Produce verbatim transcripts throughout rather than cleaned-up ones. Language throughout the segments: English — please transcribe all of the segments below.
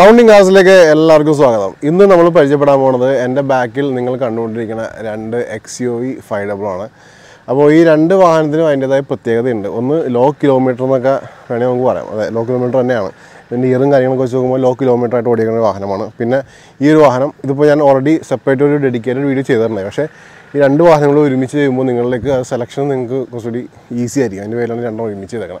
Counting house like a largo swagam. In the number Pajapada and the back hill, Ningle Kandu and X U V five hundred. About here under one hundred and I put the end on the low kilometer maca and low kilometer name. Then the Yeranga goes over low kilometer at Odegan Pina, Yerohanam, the Pajan already separated dedicated with each other. Here under one hundred like selection and cosody easy and we don't each other.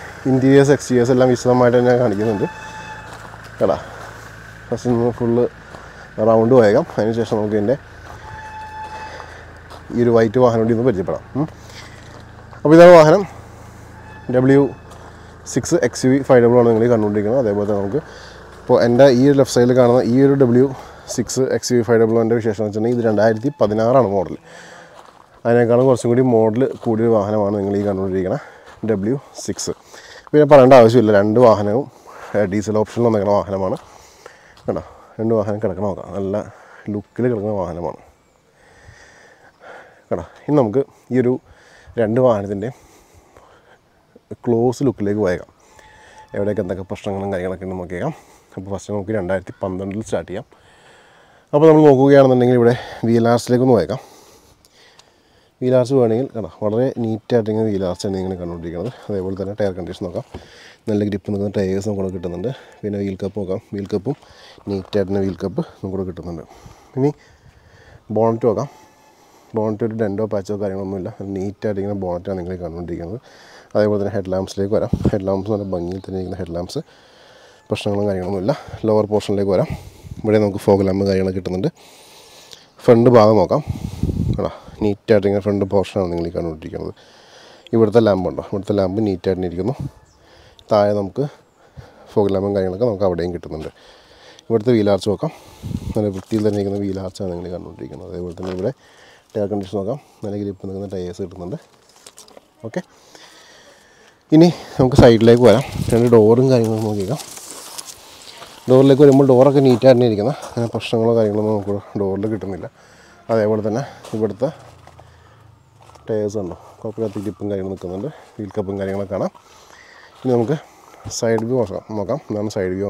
Interiors, exteriors, all these are made in India. Hello. First, full round will come. I just want to this white one is very cheap. Now, W six X U V five hundred. That is left side. W six X U V five hundred. Model. W six. We have a diesel option on the Ganahana. Endo Hankaraka, look, Kilakanaman. Inamka, you do Randuan in the close look leg wagon. Every can take a person and I can make a person and I tip on the little chat here. Upon the Moguia and the Ningle, we last leg on wagon. We are doing a neat tearing. We are sending a canoe together. They will then tire conditioner. Then, like dip on the tires and go to the under. We know wheel cup, wheel cup, neat tearing wheel cup, and go to the under. Any bond to a bond to the endo patch of Garamula, neat tearing a bond and a canoe together. I was then headlamps legora, headlamps on a bunny, the headlamps, personal Garamula, lower portion legora, but I don't go fog lamb under. Fund the Bagamoka. Neat tearing in front of the portion of the canoe. You were the lamb, but the lamb neat tearing it. Thayamka, fog lamb and Ganaka, covering it under. You were the wheel arts woke up, and I would steal the naked wheel arts and the canoe. They were the neighbor, tear conditioner, and I grip on the tires under. Okay. Inni, some side leg where turn it over and carrying on Mogiga. Door like a remote door can eat at Nigana, and a personal door like it. That's why we have the tires. We have to dip in the wheel cup. We have to side view. We have to side view.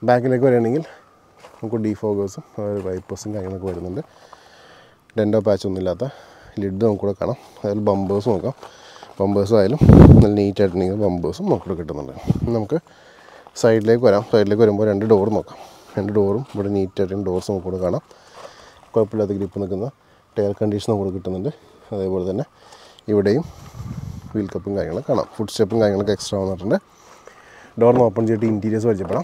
Back in the running, we have defogers. We have to do dendo patch. We have to do bumpers. We have to do bumpers. Couple of the grip on the tail conditioner would get under. They were then every day wheel cupping Ianacana, footstepping Ianac extra on the door open jet interiors or Jabra.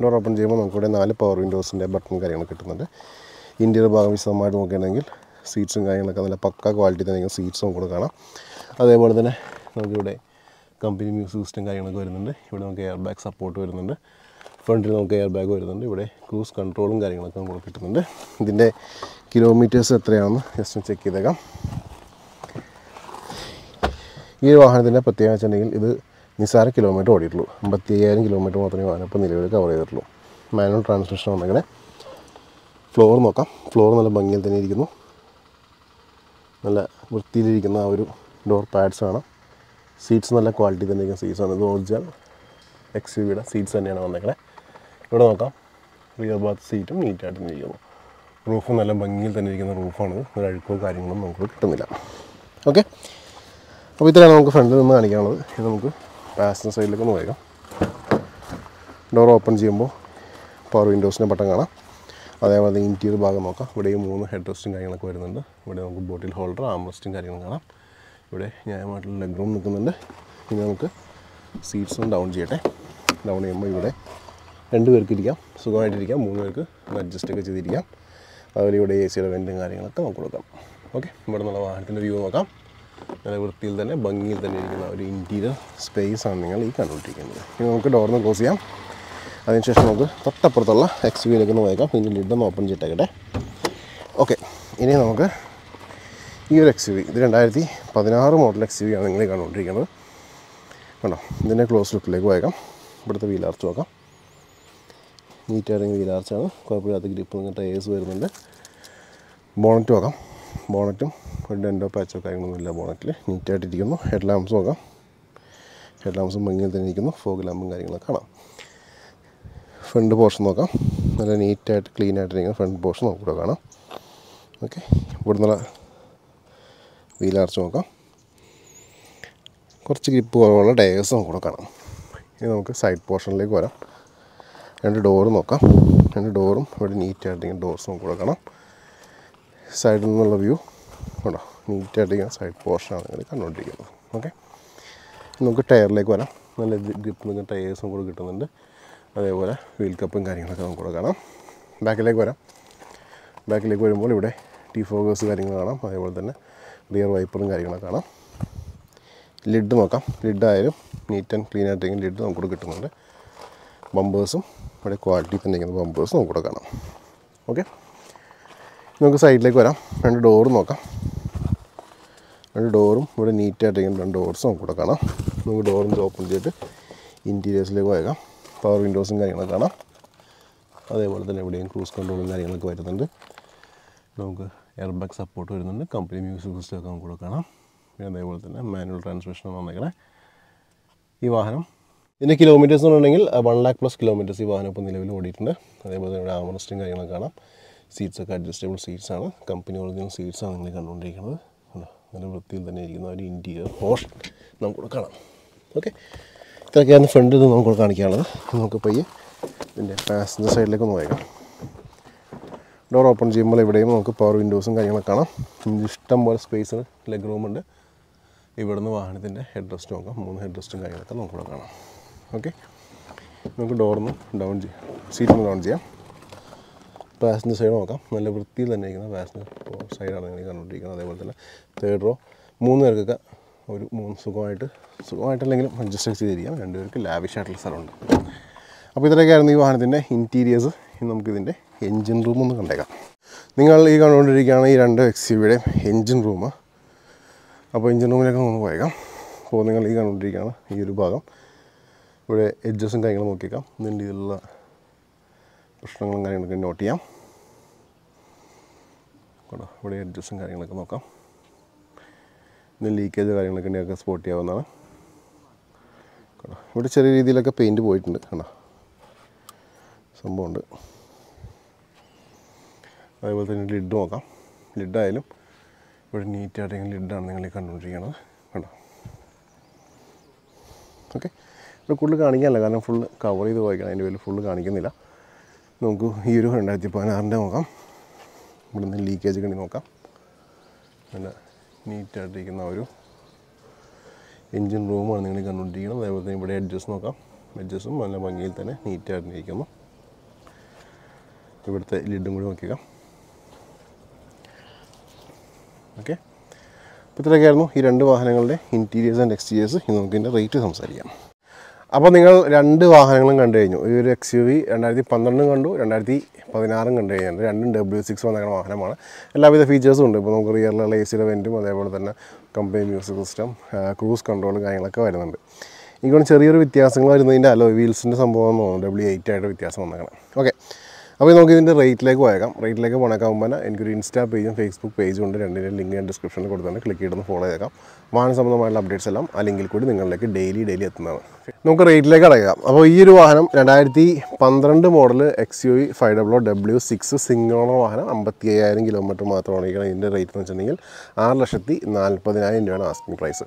Door open Jaman on good and all power windows and a button Garianac. Interior bar with some mad angle, seats and Ianaca, Paka quality than seats on Gorgana. They were then no good day. Company music sting Ianac, you don't care back support under. Front airbag is cruise control. The kilometers are check the Here are the Patia Chanel, Nisara kilometer, but the air kilometer manual transmission floor mocha, floor on the bungle than you know. Door pads on seats on the quality than you can see on the old gel, X U V seats and on the rear bath seat and neat at the roof on the bungalow and the roof on the radical carrying them on the middle. Okay, with the long front of the money, pass the side like an oil door open jumbo power windows in Patangana. Other the interior bagamoka, but a moon head resting carrying a quarter under, but a bottle holder arm resting carrying a good leg room under the seats on down jet down a End work area, so go ahead area, moon work, adjust it area. I will day zero vending area. Okay, but now the view of a I will till then a bungle than interior space on the lake and will take in the door. No, goes here. That's the X U V. Okay, this is X U V. This is twenty sixteen model X U V. This is a close look. But the wheel arch. Neat wheel arch. Corporate headlamps are many different. Fog lamps front portion is neat and clean and front portion is okay. Wheel arch tires side portion and door and door neat doors side view neat side portion okay. Tire like one, grip the tires and get on the wheel cup and carrying the back leg. Back leg very moly, T focus carrying on, I will then rear wiper and carrying a lid the mocha, lid diary, neat and clean and taking lid on the bumbers, but a quality thing in the bumbers no good. Okay, no side leg and door mocha. And door, but a neat and door some good. No door is open interiors like power windows in Garina. They were the Nevadian cruise control in Garina quite a longer airbag support in the company music system. And they were the manual transmission on the Gara. Ivahanam in the kilometers on an angle, one lakh plus kilometers. Ivahan upon the level of it. They were the armresting Garina. Seats are adjustable seats, company original seats on the Garina. Till the interior host, Namkurkana. Okay, again, the front of the Namkurkana Namkapaye, then the passenger side like a door open Jimbo every day, power windows and Kayanakana, this tumble space like room under Ivanova and the headrest, moon headrest and Kayanakana. Okay, Namkur door down seat on the passenger side, I never till the negative passenger side and taken third row, moon erga, moon so quiet, so quiet and just and lavish shuttle surround. Up with the regain interiors in the engine room on the Kandaga. Ningal Egan Rigana under exhibit engine room. Up engine room like on the Waga, Poningal Egan Rigana, Yurubaga, where edges and Kangamokika, then little. Notia. What are you adjusting? The leakage are like a neck sport. What is really like a paint void? Some bond. I was in lid dog, lid dial, but neat adding lid done like a nodriana. Okay. Look, look, I can full cover the wagon and will full garnicanilla. No go hero and at the Pananda leakage in Oka and neat taken over engine room or anything on the deal. There was anybody adjust Noka, adjust some and among it and neat taken. Okay, but the Garno here under Wahangal interiors and exteriors in the right to some area. Upon the Randu Hangland and Daniel, X U V and at the Pandanangandu and at the Padinaran and Daniel, and W six on the Ramana. And love the features on the Bongoria, Lacy, Ventum, whatever than a company music system, cruise control, Gailaka. You can share with Yasangar in the India, wheels in some bone, W eight with Yasamana. Okay. I will give you the right leg, right leg on a company, and your Insta page and Facebook page under the link in the description. Click it on the follow. One of the mile updates alum, I link it like a daily daily at now. No great leg. About year one, and I the Pandranda model X U V five hundred W six single Ambatia kilometer matronic in the right functioning, R. Lashati, Nalpadina Indian asking price.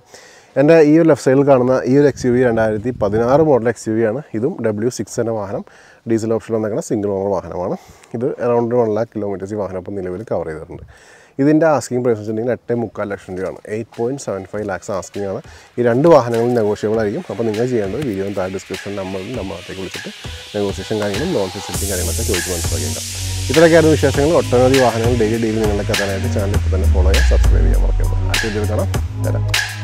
And I left sale Garna, year X U V and I the Padinara model X U V, Idum W six and Avanam, diesel option on the single one. Around one lakh kilometers you are up on the level cover. This asking price is eight point seven five lakhs asking. This is negotiable. You can the video in the description number. Negotiation non-fixing. If you